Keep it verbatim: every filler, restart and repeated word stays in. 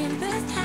second best.